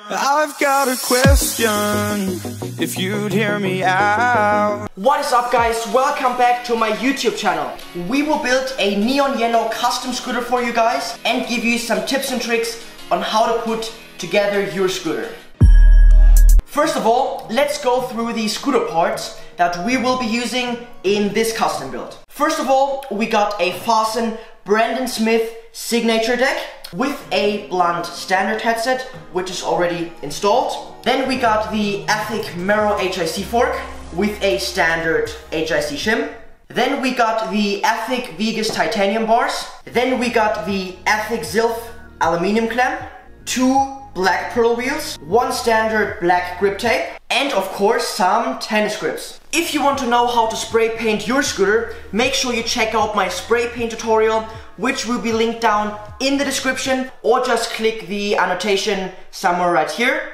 I've got a question, if you'd hear me out. What is up, guys? Welcome back to my YouTube channel. We will build a neon yellow custom scooter for you guys and give you some tips and tricks on how to put together your scooter. First of all, let's go through the scooter parts that we will be using in this custom build. First of all, we got a Fasen Brandon Smith signature deck with a Blunt standard headset, which is already installed. Then we got the Ethic Merrow HIC fork with a standard HIC shim. Then we got the Ethic Vegas titanium bars. Then we got the Ethic Zilf aluminium clamp, two black pearl wheels, one standard black grip tape, and of course some tennis grips. If you want to know how to spray paint your scooter, make sure you check out my spray paint tutorial, which will be linked down in the description, or just click the annotation somewhere right here.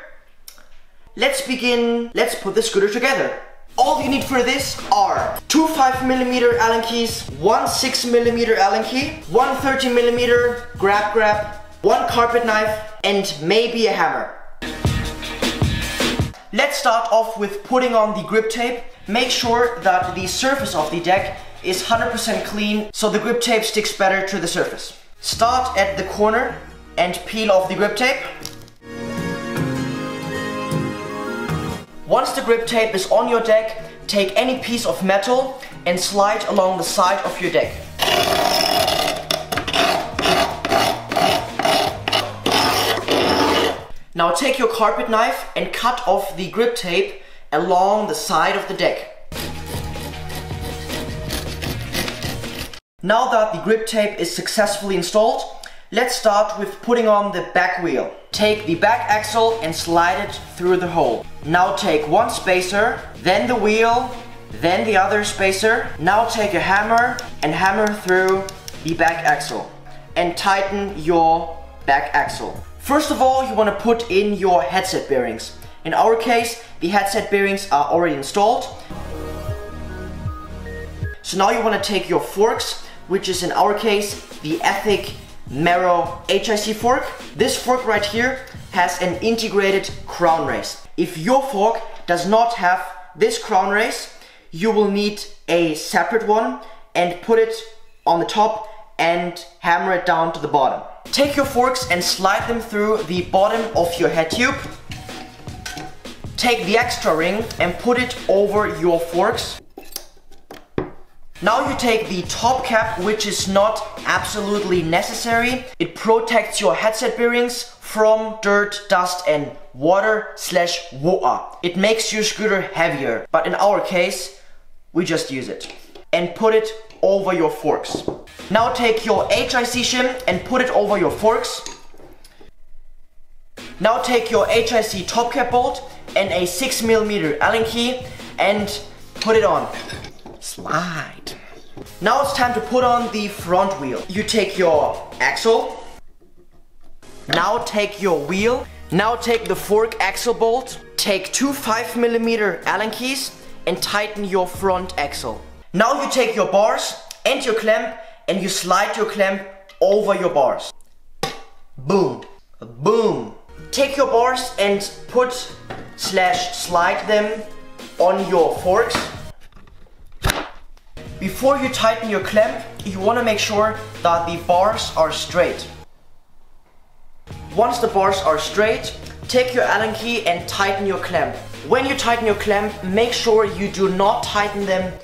Let's begin. Let's put the scooter together. All you need for this are two 5mm Allen keys, one 6mm Allen key, one 30mm grab, one carpet knife, and maybe a hammer. Let's start off with putting on the grip tape. Make sure that the surface of the deck is 100% clean, so the grip tape sticks better to the surface. Start at the corner and peel off the grip tape. Once the grip tape is on your deck, take any piece of metal and slide along the side of your deck. Now take your carpet knife and cut off the grip tape along the side of the deck. Now that the grip tape is successfully installed, let's start with putting on the back wheel. Take the back axle and slide it through the hole. Now take one spacer, then the wheel, then the other spacer. Now take a hammer and hammer through the back axle and tighten your back axle. First of all, you want to put in your headset bearings. In our case, the headset bearings are already installed. So now you want to take your forks, which is in our case the Ethic Merrow HIC fork. This fork right here has an integrated crown race. If your fork does not have this crown race, you will need a separate one and put it on the top and hammer it down to the bottom. Take your forks and slide them through the bottom of your head tube. Take the extra ring and put it over your forks. Now you take the top cap, which is not absolutely necessary. It protects your headset bearings from dirt, dust and water slash water. It makes your scooter heavier, but in our case, we just use it. And put it over your forks. Now take your HIC shim and put it over your forks. Now take your HIC top cap bolt and a 6mm Allen key and put it on. Slide. Now it's time to put on the front wheel. You take your axle. Now take your wheel. Now take the fork axle bolt. Take two 5mm Allen keys and tighten your front axle. Now you take your bars and your clamp and you slide your clamp over your bars. Boom, boom. Take your bars and put slash slide them on your forks. Before you tighten your clamp, you want to make sure that the bars are straight. Once the bars are straight, take your Allen key and tighten your clamp. When you tighten your clamp, make sure you do not tighten them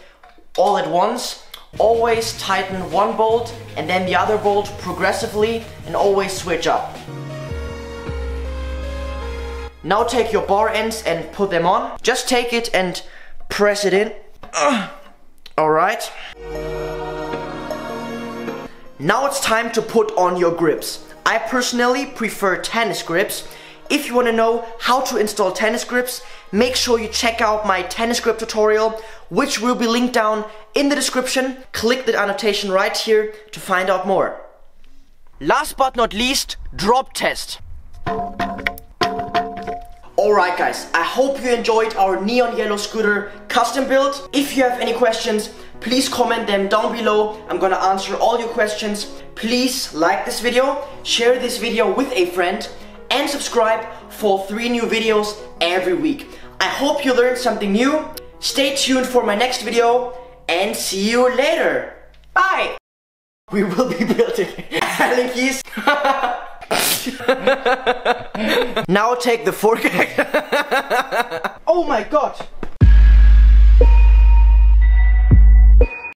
all at once. Always tighten one bolt and then the other bolt progressively and always switch up. Now take your bar ends and put them on. Just take it and press it in. Alright. Now it's time to put on your grips. I personally prefer tennis grips. If you want to know how to install tennis grips, make sure you check out my tennis grip tutorial, which will be linked down in the description. Click the annotation right here to find out more. Last but not least, drop test. Alright guys, I hope you enjoyed our neon yellow scooter custom build. If you have any questions, please comment them down below. I'm gonna answer all your questions. Please like this video, share this video with a friend, and subscribe for 3 new videos every week. I hope you learned something new. Stay tuned for my next video and see you later. Bye! We will be building Alec. Now take the fork. Oh my god!